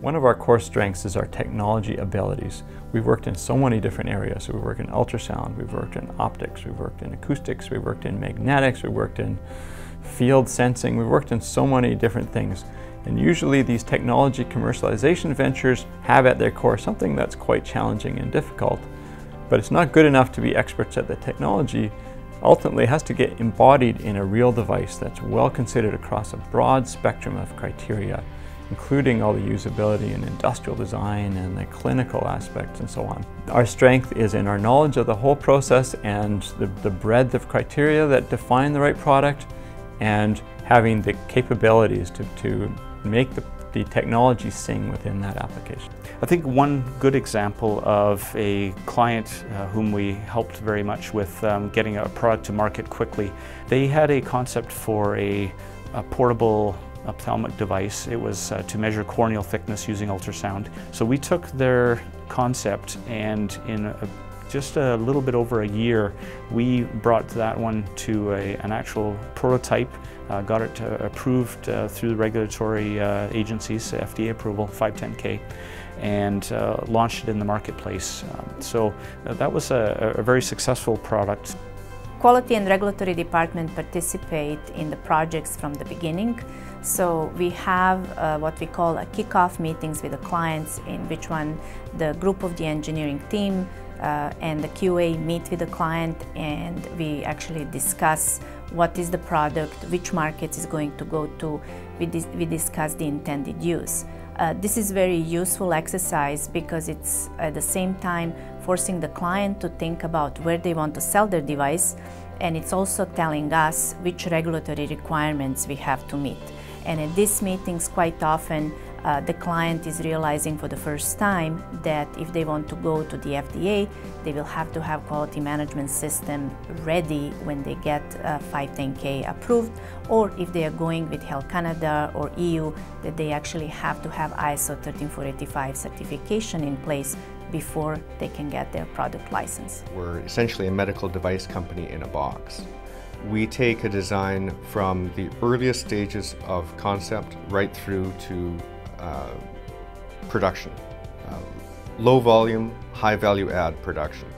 One of our core strengths is our technology abilities. We've worked in so many different areas. So we've worked in ultrasound, we've worked in optics, we've worked in acoustics, we've worked in magnetics, we've worked in field sensing, we've worked in so many different things. And usually these technology commercialization ventures have at their core something that's quite challenging and difficult, but it's not good enough to be experts at the technology. Ultimately, it has to get embodied in a real device that's well considered across a broad spectrum of criteria, including all the usability and industrial design and the clinical aspects and so on. Our strength is in our knowledge of the whole process and the breadth of criteria that define the right product, and having the capabilities to make the technology sing within that application. I think one good example of a client whom we helped very much with getting a product to market quickly, they had a concept for a portable ophthalmic device. It was to measure corneal thickness using ultrasound. So we took their concept, and in just a little bit over a year, we brought that one to an actual prototype, got it approved through the regulatory agencies, FDA approval, 510K, and launched it in the marketplace. So that was a very successful product. Quality and Regulatory Department participate in the projects from the beginning. So we have what we call a kickoff meetings with the clients, in which one the group of the engineering team and the QA meet with the client, and we actually discuss what is the product, which markets is going to go to. We discuss the intended use. This is very useful exercise because it's at the same time forcing the client to think about where they want to sell their device, and it's also telling us which regulatory requirements we have to meet. And at these meetings quite often the client is realizing for the first time that if they want to go to the FDA, they will have to have quality management system ready when they get 510K approved, or if they are going with Health Canada or EU, that they actually have to have ISO 13485 certification in place before they can get their product license. We're essentially a medical device company in a box. We take a design from the earliest stages of concept right through to production. Low volume, high value add production.